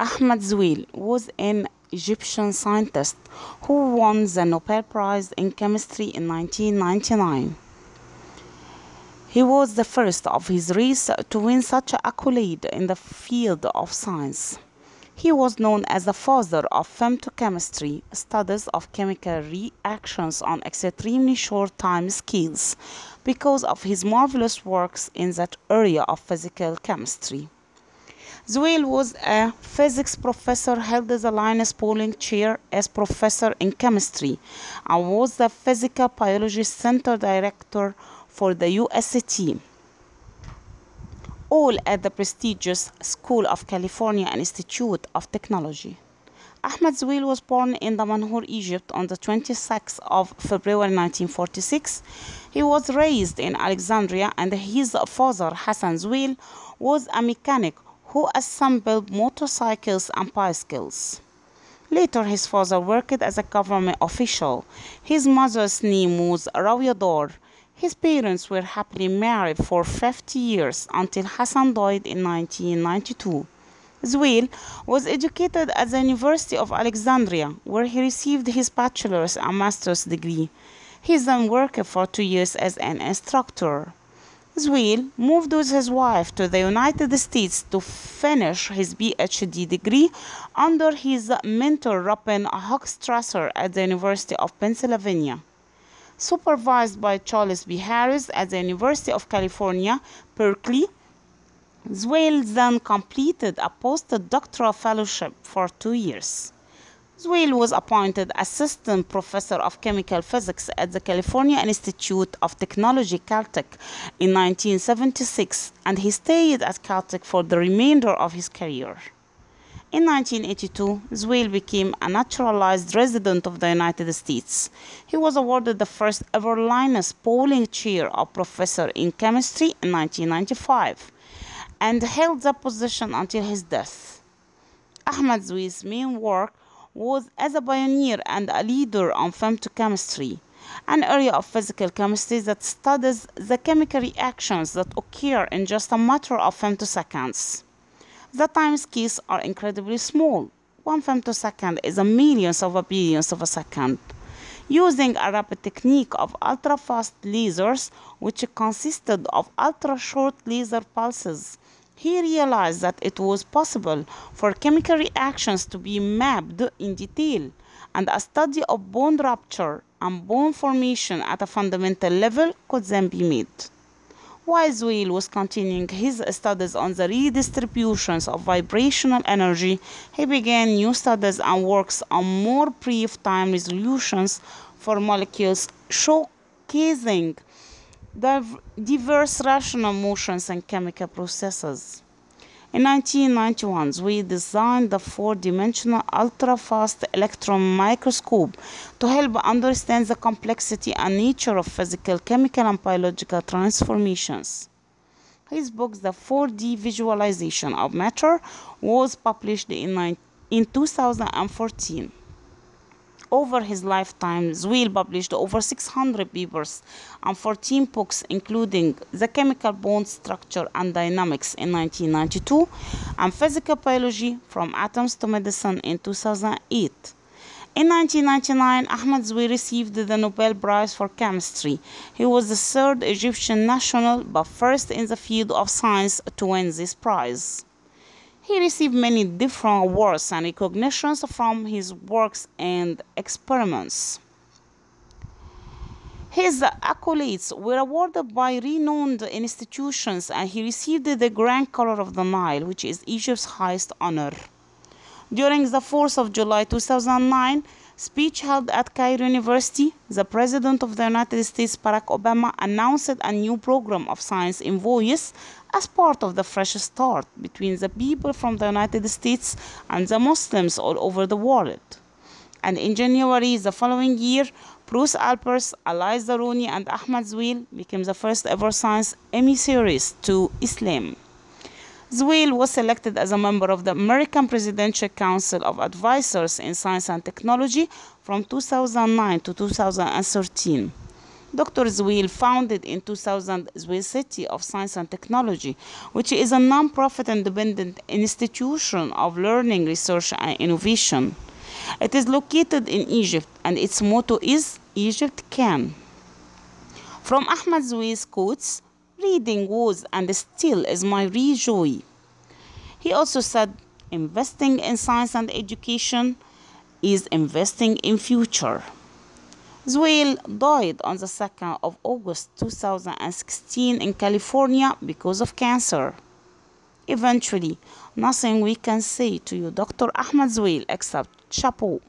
Ahmed Zewail was an Egyptian scientist who won the Nobel Prize in Chemistry in 1999. He was the first of his race to win such an accolade in the field of science. He was known as the father of femtochemistry, studies of chemical reactions on extremely short time scales, because of his marvelous works in that area of physical chemistry. Zewail was a physics professor, held the Linus Pauling chair as professor in chemistry, and was the physical biology center director for the USCT, all at the prestigious School of California Institute of Technology. Ahmed Zewail was born in Damanhur, Egypt on the 26th of February 1946. He was raised in Alexandria, and his father, Hassan Zewail, was a mechanic who assembled motorcycles and bicycles. Later, his father worked as a government official. His mother's name was Rawiador. His parents were happily married for 50 years until Hassan died in 1992. Zewail was educated at the University of Alexandria, where he received his bachelor's and master's degree. He then worked for 2 years as an instructor. Zewail moved with his wife to the United States to finish his PhD degree under his mentor Robin Hochstrasser at the University of Pennsylvania. Supervised by Charles B. Harris at the University of California, Berkeley, Zewail then completed a postdoctoral fellowship for 2 years. Zewail was appointed assistant professor of chemical physics at the California Institute of Technology, Caltech, in 1976, and he stayed at Caltech for the remainder of his career. In 1982, Zewail became a naturalized resident of the United States. He was awarded the first ever Linus Pauling Chair of Professor in Chemistry in 1995 and held that position until his death. Ahmed Zewail's main work was as a pioneer and a leader on femtochemistry, an area of physical chemistry that studies the chemical reactions that occur in just a matter of femtoseconds. The time scales are incredibly small. 1 femtosecond is a millionth of a billionth of a second. Using a rapid technique of ultra-fast lasers, which consisted of ultra-short laser pulses, he realized that it was possible for chemical reactions to be mapped in detail, and a study of bond rupture and bond formation at a fundamental level could then be made. While Zewail was continuing his studies on the redistributions of vibrational energy, he began new studies and works on more brief time resolutions for molecules, showcasing diverse rational motions and chemical processes. In 1991, Zewail designed the 4-dimensional ultra-fast electron microscope to help understand the complexity and nature of physical, chemical, and biological transformations. His book, The 4D Visualization of Matter, was published in 2014. Over his lifetime, Zewail published over 600 papers and 14 books, including The Chemical Bond Structure and Dynamics in 1992 and Physical Biology from Atoms to Medicine in 2008. In 1999, Ahmed Zewail received the Nobel Prize for Chemistry. He was the third Egyptian national, but first in the field of science, to win this prize. He received many different awards and recognitions from his works and experiments. His accolades were awarded by renowned institutions, and he received the Grand Collar of the Nile, which is Egypt's highest honor. During the 4th of July 2009 speech held at Cairo University, the President of the United States, Barack Obama, announced a new program of science in voice as part of the fresh start between the people from the United States and the Muslims all over the world. And in January the following year, Bruce Alpers, Eliza Rooney, and Ahmed Zewail became the first ever science emissaries to Islam. Zewail was selected as a member of the American Presidential Council of Advisors in Science and Technology from 2009 to 2013. Dr. Zewail founded in 2000 Zewail City of Science and Technology, which is a non-profit independent institution of learning, research, and innovation. It is located in Egypt, and its motto is Egypt Can. From Ahmed Zewail's quotes, reading was and still is my real joy. He also said, investing in science and education is investing in future. Zewail died on the 2nd of August 2016 in California because of cancer. Eventually, nothing we can say to you, Dr. Ahmed Zewail, except chapeau.